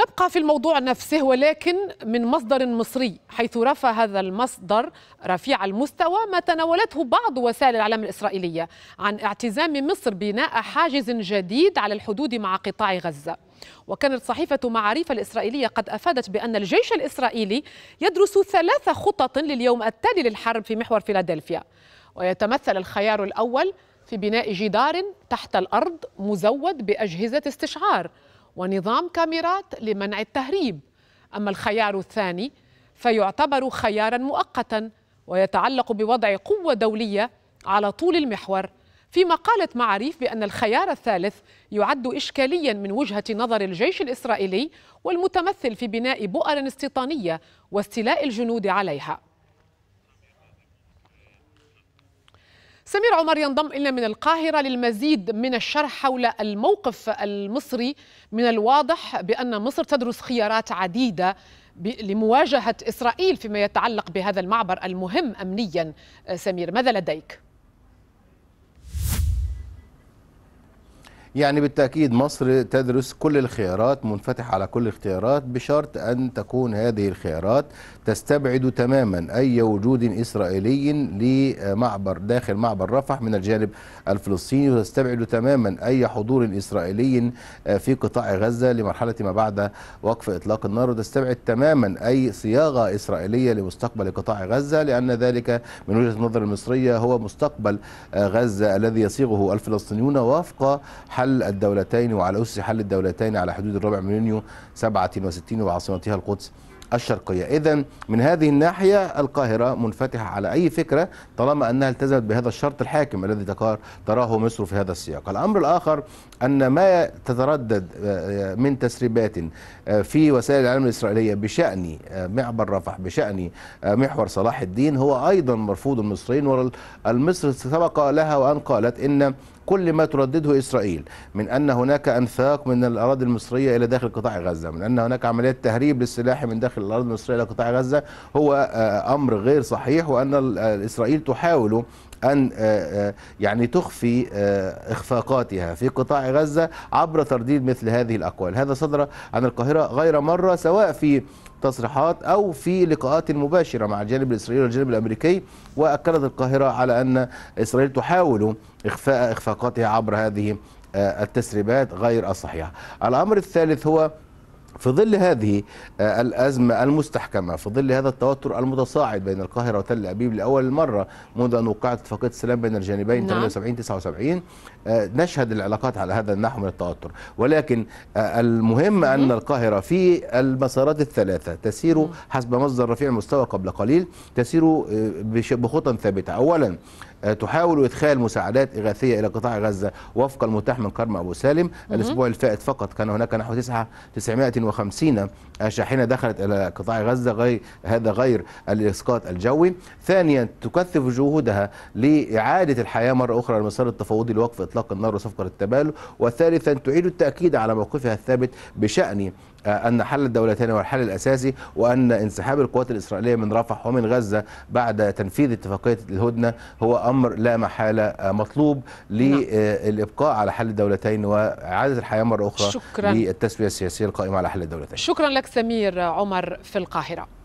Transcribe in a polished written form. نبقى في الموضوع نفسه ولكن من مصدر مصري، حيث رفع هذا المصدر رفيع المستوى ما تناولته بعض وسائل الإعلام الإسرائيلية عن اعتزام مصر بناء حاجز جديد على الحدود مع قطاع غزة. وكانت صحيفة معاريف الإسرائيلية قد أفادت بأن الجيش الإسرائيلي يدرس 3 خطط لليوم التالي للحرب في محور فيلادلفيا، ويتمثل الخيار الأول في بناء جدار تحت الأرض مزود بأجهزة استشعار ونظام كاميرات لمنع التهريب. أما الخيار الثاني فيعتبر خيارا مؤقتا ويتعلق بوضع قوة دولية على طول المحور، فيما قالت معاريف بأن الخيار الثالث يعد إشكاليا من وجهة نظر الجيش الإسرائيلي والمتمثل في بناء بؤر استيطانية واستيلاء الجنود عليها. سمير عمر ينضم إلينا من القاهرة للمزيد من الشرح حول الموقف المصري. من الواضح بأن مصر تدرس خيارات عديدة لمواجهة إسرائيل فيما يتعلق بهذا المعبر المهم أمنيا. سمير، ماذا لديك؟ يعني بالتأكيد مصر تدرس كل الخيارات، منفتح على كل الاختيارات، بشرط أن تكون هذه الخيارات تستبعد تماما أي وجود إسرائيلي لمعبر داخل معبر رفح من الجانب الفلسطيني، وتستبعد تماما أي حضور إسرائيلي في قطاع غزة لمرحلة ما بعد وقف إطلاق النار، وتستبعد تماما أي صياغة إسرائيلية لمستقبل قطاع غزة، لأن ذلك من وجهة النظر المصرية هو مستقبل غزة الذي يصيغه الفلسطينيون وفق حل الدولتين وعلى أسس حل الدولتين على حدود الرابع من يونيو 67 وعاصمتها القدس الشرقية. إذن من هذه الناحية القاهرة منفتحة على أي فكرة طالما أنها التزمت بهذا الشرط الحاكم الذي تراه مصر في هذا السياق. الأمر الآخر أن ما تتردد من تسريبات في وسائل الإعلام الإسرائيلية بشأن معبر رفح، بشأن محور صلاح الدين، هو أيضا مرفوض المصريين. والمصر سبق لها وأن قالت إن كل ما تردده إسرائيل من أن هناك أنفاق من الأراضي المصرية إلى داخل قطاع غزة، من أن هناك عمليات تهريب للسلاح من داخل الأراضي المصرية إلى قطاع غزة، هو أمر غير صحيح، وأن إسرائيل تحاول أن يعني تخفي إخفاقاتها في قطاع غزة عبر ترديد مثل هذه الأقوال. هذا صدر عن القاهرة غير مرة، سواء في تصريحات أو في لقاءات مباشرة مع الجانب الإسرائيلي والجانب الأمريكي، وأكدت القاهرة على أن إسرائيل تحاول إخفاء إخفاقاتها عبر هذه التسريبات غير الصحيحة. الأمر الثالث هو في ظل هذه الأزمة المستحكمة، في ظل هذا التوتر المتصاعد بين القاهرة وتل أبيب لأول مرة منذ أن وقعت اتفاقية السلام بين الجانبين 78-79 نشهد العلاقات على هذا النحو من التوتر، ولكن المهم أن القاهرة في المسارات الثلاثة تسير حسب مصدر رفيع المستوى قبل قليل، تسير بخطى ثابتة. أولا تحاول إدخال مساعدات إغاثية إلى قطاع غزة وفق المتاح من كرم ابو سالم. الأسبوع الفائت فقط كان هناك نحو 950 شاحنة دخلت إلى قطاع غزة، هذا غير الإسقاط الجوي. ثانيا تكثف جهودها لإعادة الحياة مرة أخرى المسار التفاوضي لوقف إطلاق النار وصفقة التبادل. وثالثا تعيد التأكيد على موقفها الثابت بشأن أن حل الدولتين هو الحل الأساسي، وأن انسحاب القوات الإسرائيلية من رفح ومن غزة بعد تنفيذ اتفاقية الهدنة هو أمر لا محالة مطلوب للإبقاء على حل الدولتين وإعادة الحياة مرة أخرى للتسوية السياسية القائمة على حل الدولتين. شكرا لك سمير عمر في القاهرة.